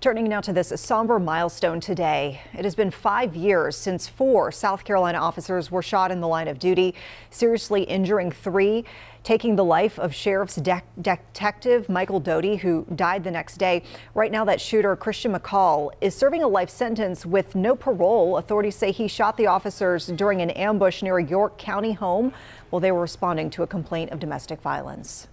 Turning now to this somber milestone today. It has been 5 years since 4 South Carolina officers were shot in the line of duty, seriously injuring 3, taking the life of Sheriff's Detective Michael Doty, who died the next day. Right now, that shooter, Christian McCall, is serving a life sentence with no parole. Authorities say he shot the officers during an ambush near a York County home while they were responding to a complaint of domestic violence.